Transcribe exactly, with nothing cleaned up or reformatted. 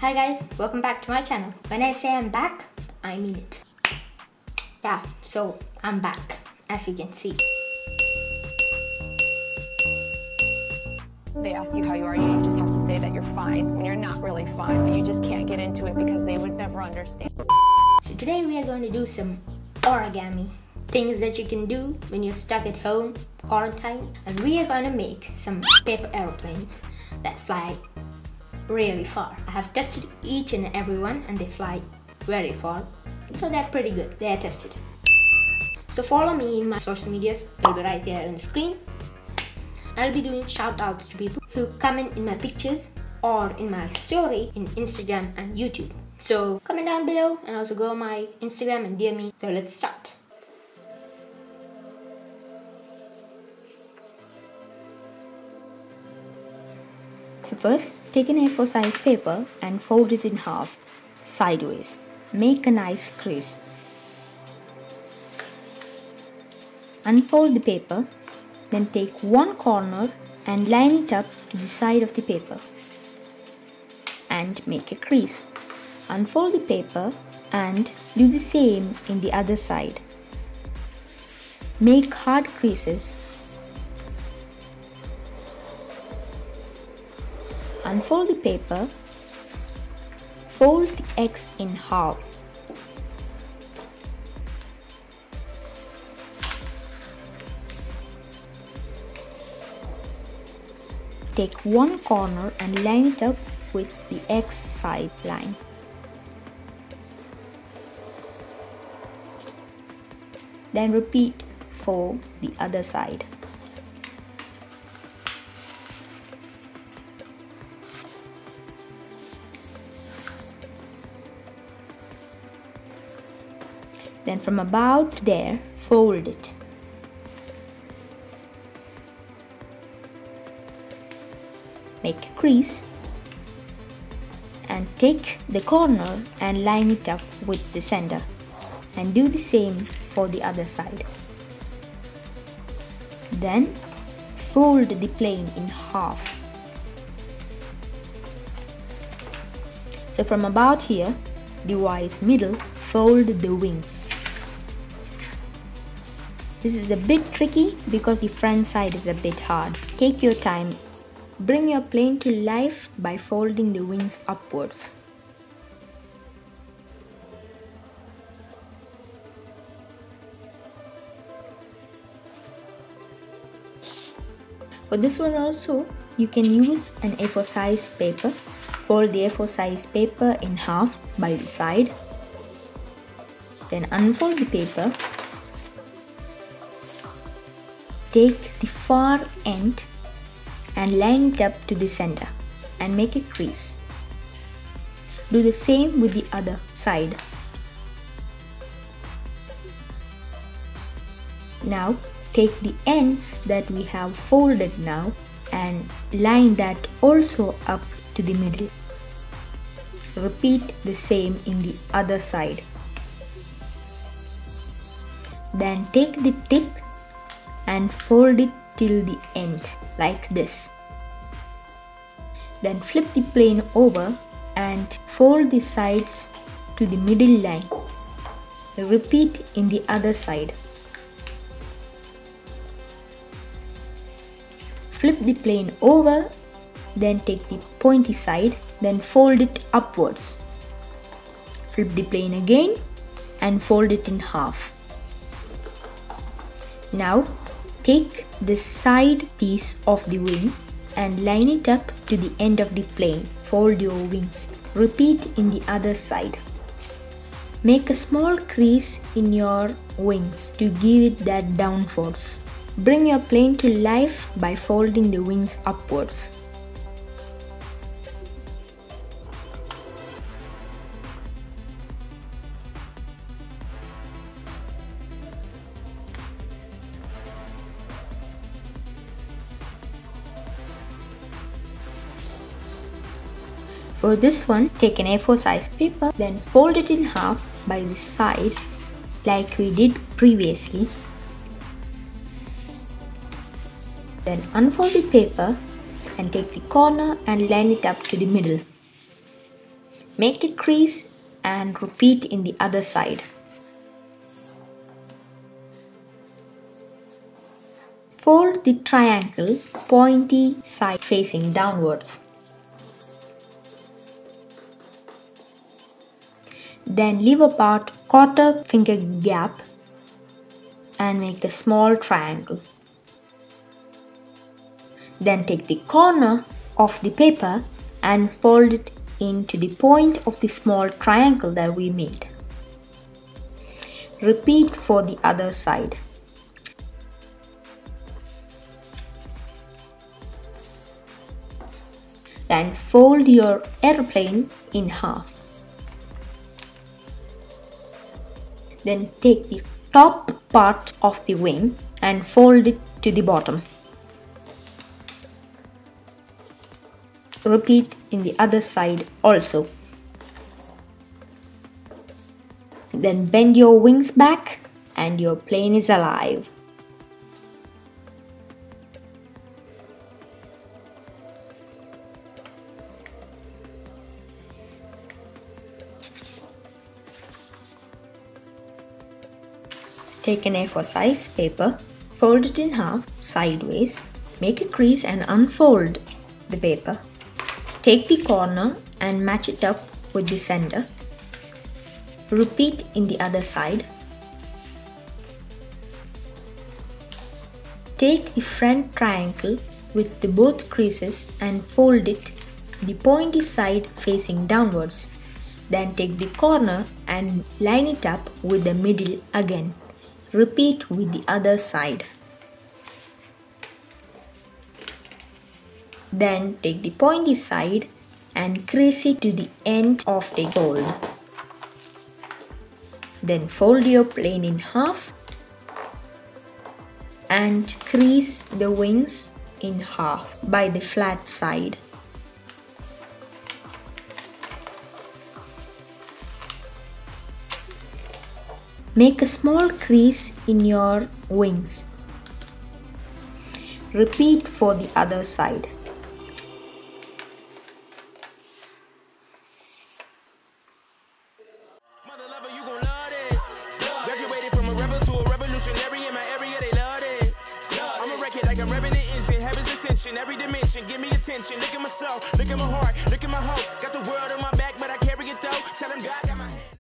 Hi guys, welcome back to my channel. When I say I'm back, I mean it. Yeah, so I'm back, as you can see. They ask you how you are, you just have to say that you're fine when you're not really fine, but you just can't get into it because they would never understand. So today we are going to do some origami. Things that you can do when you're stuck at home, quarantined. And we are going to make some paper airplanes that fly really far. I have tested each and every one and they fly very far. So they're pretty good, they're tested. So follow me in my social medias, they'll be right there on the screen. I'll be doing shout outs to people who comment in my pictures or in my story in Instagram and YouTube. So comment down below and also go on my Instagram and D M me. So let's start. So first, take an A four size paper and fold it in half, sideways. Make a nice crease. Unfold the paper, then take one corner and line it up to the side of the paper and make a crease. Unfold the paper and do the same in the other side. Make hard creases. Unfold the paper, fold the X in half. Take one corner and line it up with the X side line. Then repeat for the other side. Then from about there, fold it. Make a crease and take the corner and line it up with the center and do the same for the other side. Then fold the plane in half. So from about here, the Y is middle, fold the wings. This is a bit tricky because the front side is a bit hard. Take your time. Bring your plane to life by folding the wings upwards. For this one also, you can use an A four size paper. Fold the A four size paper in half by the side. Then unfold the paper. Take the far end and line it up to the center and make a crease. Do the same with the other side. Now take the ends that we have folded now and line that also up to the middle. Repeat the same in the other side. Then take the tip and fold it till the end, like this. Then flip the plane over and fold the sides to the middle line. Repeat in the other side. Flip the plane over, then take the pointy side, then fold it upwards. Flip the plane again and fold it in half. Now take the side piece of the wing and line it up to the end of the plane. Fold your wings. Repeat in the other side. Make a small crease in your wings to give it that down force. Bring your plane to life by folding the wings upwards. For this one, take an A four size paper, then fold it in half by the side like we did previously. Then unfold the paper and take the corner and line it up to the middle. Make a crease and repeat in the other side. Fold the triangle pointy side facing downwards. Then leave apart quarter finger gap and make a small triangle. Then take the corner of the paper and fold it into the point of the small triangle that we made. Repeat for the other side. Then fold your airplane in half. Then take the top part of the wing and fold it to the bottom. Repeat in the other side also. Then bend your wings back and your plane is alive. Take an A four size paper, fold it in half sideways, make a crease and unfold the paper. Take the corner and match it up with the center. Repeat in the other side. Take the front triangle with the both creases and fold it, the pointy side facing downwards. Then take the corner and line it up with the middle again. Repeat with the other side. Then take the pointy side and crease it to the end of the fold. Then fold your plane in half and crease the wings in half by the flat side. Make a small crease in your wings. Repeat for the other side. Every dimension, give me attention. Look at myself, look at my heart, look at my hope. Got the world.